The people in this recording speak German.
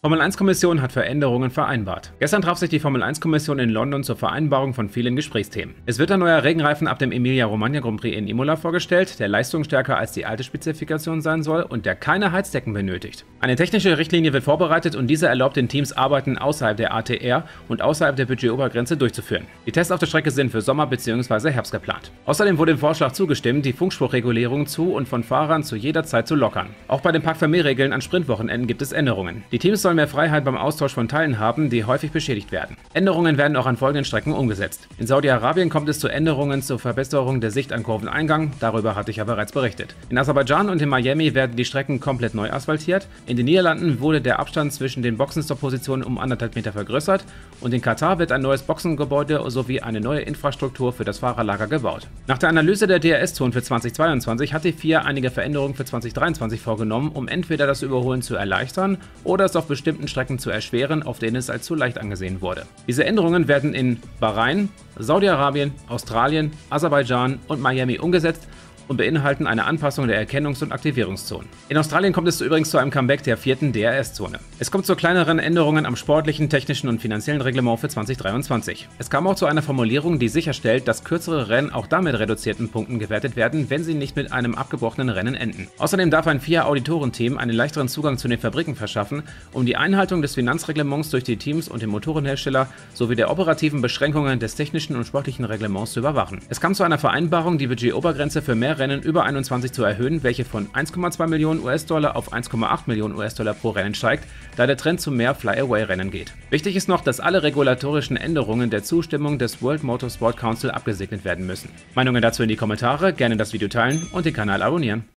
Formel-1-Kommission hat Veränderungen vereinbart. Gestern traf sich die Formel-1-Kommission in London zur Vereinbarung von vielen Gesprächsthemen. Es wird ein neuer Regenreifen ab dem Emilia-Romagna Grand Prix in Imola vorgestellt, der leistungsstärker als die alte Spezifikation sein soll und der keine Heizdecken benötigt. Eine technische Richtlinie wird vorbereitet und diese erlaubt den Teams, Arbeiten außerhalb der ATR und außerhalb der Budgetobergrenze durchzuführen. Die Tests auf der Strecke sind für Sommer bzw. Herbst geplant. Außerdem wurde dem Vorschlag zugestimmt, die Funkspruchregulierung zu und von Fahrern zu jeder Zeit zu lockern. Auch bei den Park-Fermé-Regeln an Sprintwochenenden gibt es Änderungen. Die Teams sollen mehr Freiheit beim Austausch von Teilen haben, die häufig beschädigt werden. Änderungen werden auch an folgenden Strecken umgesetzt. In Saudi-Arabien kommt es zu Änderungen zur Verbesserung der Sicht an Kurveneingang, darüber hatte ich ja bereits berichtet. In Aserbaidschan und in Miami werden die Strecken komplett neu asphaltiert, in den Niederlanden wurde der Abstand zwischen den Boxenstopp-Positionen um 1,5 Meter vergrößert und in Katar wird ein neues Boxengebäude sowie eine neue Infrastruktur für das Fahrerlager gebaut. Nach der Analyse der DRS-Zonen für 2022 hat die FIA einige Veränderungen für 2023 vorgenommen, um entweder das Überholen zu erleichtern oder es auf bestimmten Strecken zu erschweren, auf denen es als zu leicht angesehen wurde. Diese Änderungen werden in Bahrain, Saudi-Arabien, Australien, Aserbaidschan und Miami umgesetzt und beinhalten eine Anpassung der Erkennungs- und Aktivierungszonen. In Australien kommt es übrigens zu einem Comeback der 4. DRS-Zone. Es kommt zu kleineren Änderungen am sportlichen, technischen und finanziellen Reglement für 2023. Es kam auch zu einer Formulierung, die sicherstellt, dass kürzere Rennen auch damit reduzierten Punkten gewertet werden, wenn sie nicht mit einem abgebrochenen Rennen enden. Außerdem darf ein FIA-Auditorenteam einen leichteren Zugang zu den Fabriken verschaffen, um die Einhaltung des Finanzreglements durch die Teams und den Motorenhersteller sowie der operativen Beschränkungen des technischen und sportlichen Reglements zu überwachen. Es kam zu einer Vereinbarung, die Budgetobergrenze für mehr Rennen über 21 zu erhöhen, welche von 1,2 Millionen US-Dollar auf 1,8 Millionen US-Dollar pro Rennen steigt, da der Trend zu mehr Fly-Away-Rennen geht. Wichtig ist noch, dass alle regulatorischen Änderungen der Zustimmung des World Motorsport Council abgesegnet werden müssen. Meinungen dazu in die Kommentare, gerne das Video teilen und den Kanal abonnieren.